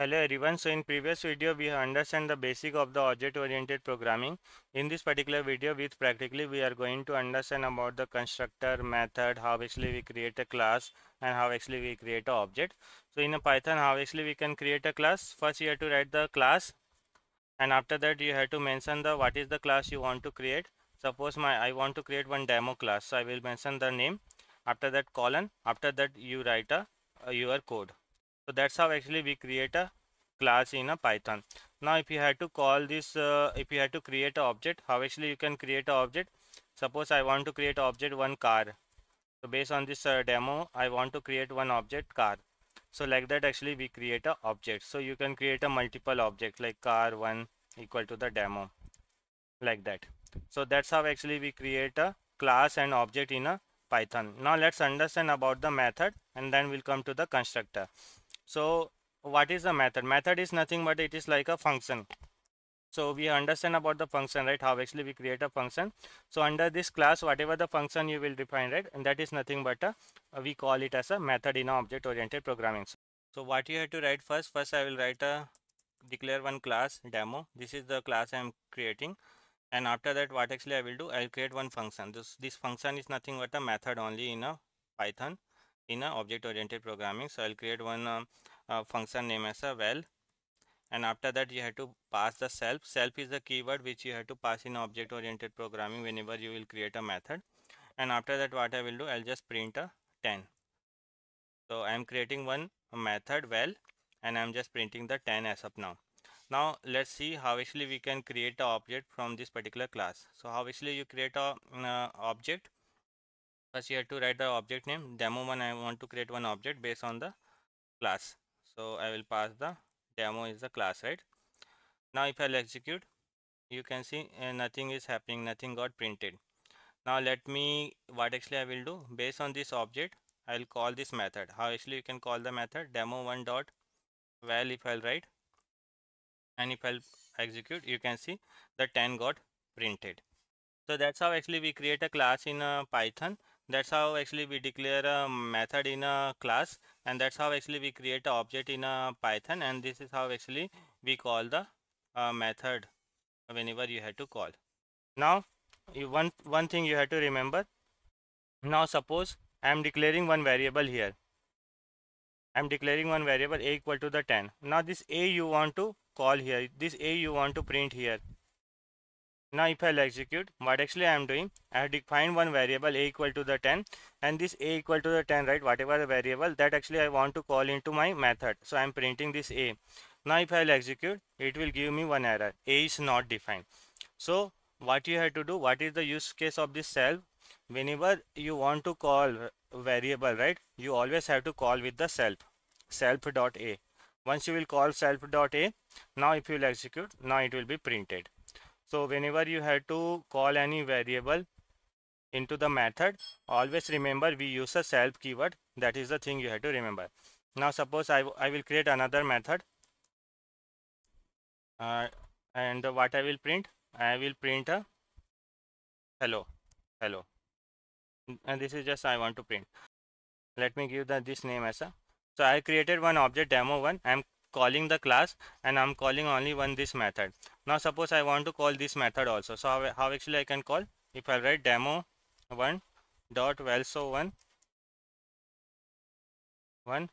Hello everyone. So in previous video we have understand the basic of the object oriented programming. In this particular video with practically we are going to understand about the constructor, method, how actually we create a class and how actually we create an object. So in a Python, how actually we can create a class? First you have to write the class, and after that you have to mention the what is the class you want to create. Suppose I want to create one demo class, so I will mention the name, after that colon, after that you write your code. So that's how actually we create a class in a Python. Now if you had to call this, if you had to create an object, how actually you can create an object? Suppose I want to create an object, one car. So based on this demo, I want to create one object, car. So like that actually we create an object. So you can create a multiple object like car 1 equal to the demo, like that. So that's how actually we create a class and object in a Python. Now let's understand about the method and then we'll come to the constructor. So what is the method? Method is nothing but it is like a function. So we understand about the function, right? How actually we create a function. So under this class, whatever the function you will define, right? And that is nothing but we call it as a method in object oriented programming. So what you have to write first? First I will write declare one class demo. This is the class I am creating. And after that what actually I will do? I will create one function. This function is nothing but a method only in a Python, in a object oriented programming. So I'll create one function name as a val, and after that you have to pass the self. Self is the keyword which you have to pass in object oriented programming whenever you will create a method. And after that what I will do? I'll just print a 10. So I'm creating one method val and I'm just printing the 10 as of now. Now let's see how actually we can create an object from this particular class. So how actually you create a object? First you have to write the object name. Demo1, I want to create one object based on the class. So I will pass the demo is the class, right? Now if I'll execute, you can see nothing is happening, nothing got printed. Now let me, what actually I will do? Based on this object, I will call this method. How actually you can call the method? Demo1 dot val if I'll write, and if I'll execute, you can see the 10 got printed. So that's how actually we create a class in Python. That's how actually we declare a method in a class, and that's how actually we create an object in a Python, and this is how actually we call the method whenever you have to call. Now one thing you have to remember. Now suppose I am declaring one variable here. I am declaring one variable a equal to the 10. Now this a you want to call here, this a you want to print here. Now if I'll execute, what actually I am doing? I have defined one variable a equal to the 10, and this a equal to the 10, right? Whatever the variable that actually I want to call into my method. So I am printing this a. Now if I'll execute, it will give me one error. A is not defined. So what you have to do? What is the use case of this self? Whenever you want to call variable, right? You always have to call with the self. Self.a. Once you will call self.a, now if you will execute, now it will be printed. So whenever you have to call any variable into the method, always remember we use a self keyword. That is the thing you have to remember. Now suppose I will create another method, and what I will print? I will print a hello, and this is just I want to print. Let me give this name as a. So I created one object demo1. I am calling the class, and I'm calling only this method. Now suppose I want to call this method also. So how actually I can call? If I write demo1 dot valso1 1,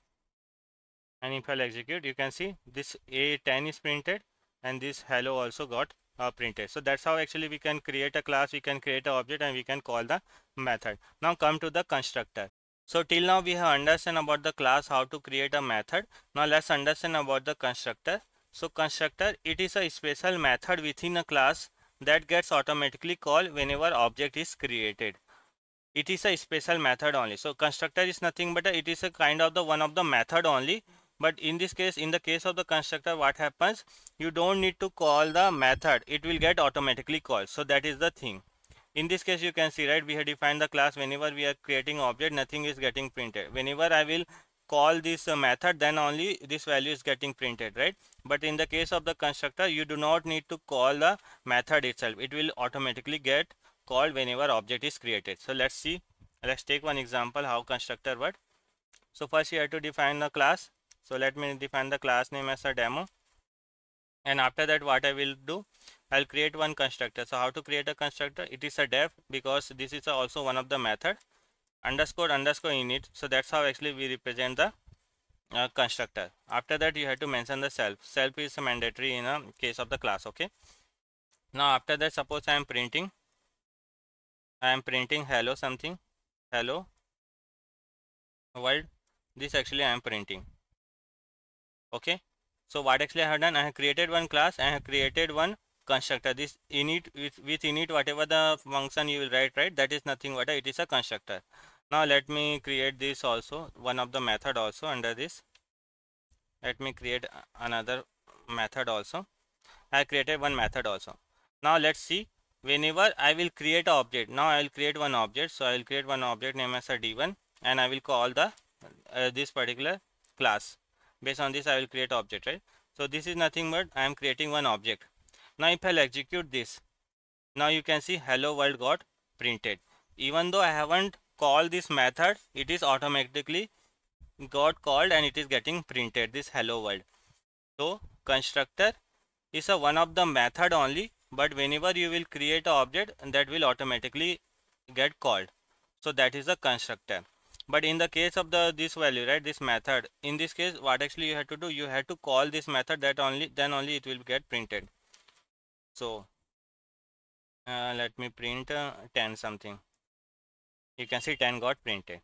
and if I'll execute, you can see this a10 is printed, and this hello also got printed. So that's how actually we can create a class, we can create an object, and we can call the method. Now come to the constructor. So till now we have understand about the class, how to create a method. Now let's understand about the constructor. So constructor, it is a special method within a class that gets automatically called whenever object is created. It is a special method only. So constructor is nothing but it is a kind of the one of the method only. But in this case, in the case of the constructor, what happens? You don't need to call the method. It will get automatically called. So that is the thing. In this case you can see, right, we have defined the class. Whenever we are creating object, nothing is getting printed. Whenever I will call this method, then only this value is getting printed, right? But in the case of the constructor, you do not need to call the method itself. It will automatically get called whenever object is created. So let's see, let's take one example how constructor works. So first you have to define the class. So let me define the class name as a demo, and after that what I will do, I'll create one constructor. So how to create a constructor? It is a def, because this is also one of the method, underscore underscore init. So that's how actually we represent the constructor. After that you have to mention the self is mandatory in a case of the class. Okay, now after that, suppose I am printing hello something, hello world, this actually I am printing. Okay, so what actually I have done, I have created one class, I have created one constructor. This init, with init whatever the function you will write, right, that is nothing but it is a constructor. Now let me create this also, one of the method also under this. Let me create another method also. I created one method also. Now let's see, whenever I will create an object, now I will create one object. So I will create one object named as a d1, and I will call the this particular class. Based on this I will create object, right? So this is nothing but I am creating one object. Now if I'll execute this, now you can see hello world got printed. Even though I haven't called this method, it is automatically got called and it is getting printed, this hello world. So constructor is a one of the method only, but whenever you will create an object, that will automatically get called. So that is a constructor. But in the case of the this value, right, this method, in this case what actually you have to do, you have to call this method, that only then only it will get printed. So let me print 10 something. You can see 10 got printed.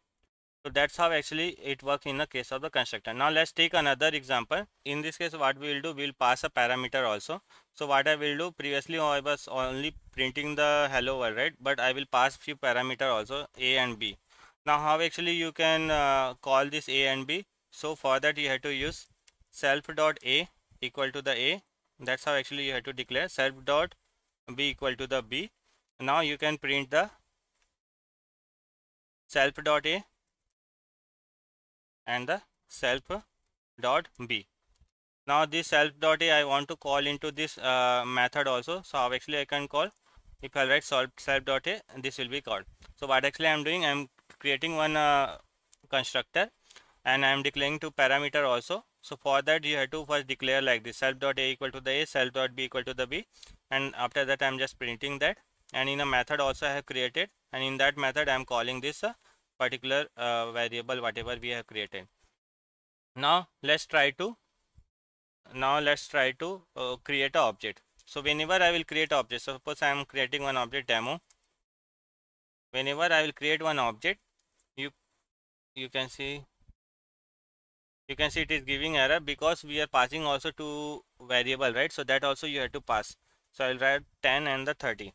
So that's how actually it works in the case of the constructor. Now let's take another example. In this case what we will do, we will pass a parameter also. So what I will do, previously I was only printing the hello world, right, but I will pass few parameter also, a and b. Now how actually you can call this a and b? So for that you have to use self.a equal to the a. That's how actually you have to declare self.b equal to the b. Now you can print the self.a and the self.b. Now this self.a I want to call into this method also. So how actually I can call? If I write self.a, this will be called. So what actually I am doing, I am creating one constructor and I am declaring two parameter also. So for that you have to first declare like this, self.a equal to the a, self.b equal to the b, and after that I am just printing that, and in a method also I have created, and in that method I am calling this particular variable whatever we have created. Now let's try to create an object. So whenever I will create object, so suppose I am creating one object demo. Whenever I will create one object, you can see it is giving error, because we are passing also two variable, right? So that also you have to pass. So I will write 10 and the 30.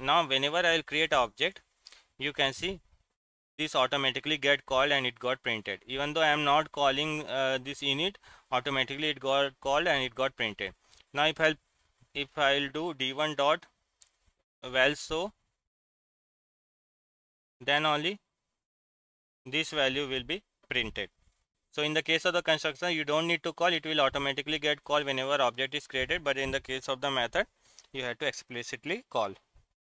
Now whenever I will create object, you can see this automatically get called and it got printed. Even though I am not calling this init, automatically it got called and it got printed. Now if I'll do d1 dot well, so then only this value will be printed. So in the case of the constructor you don't need to call, it will automatically get called whenever object is created, but in the case of the method you have to explicitly call.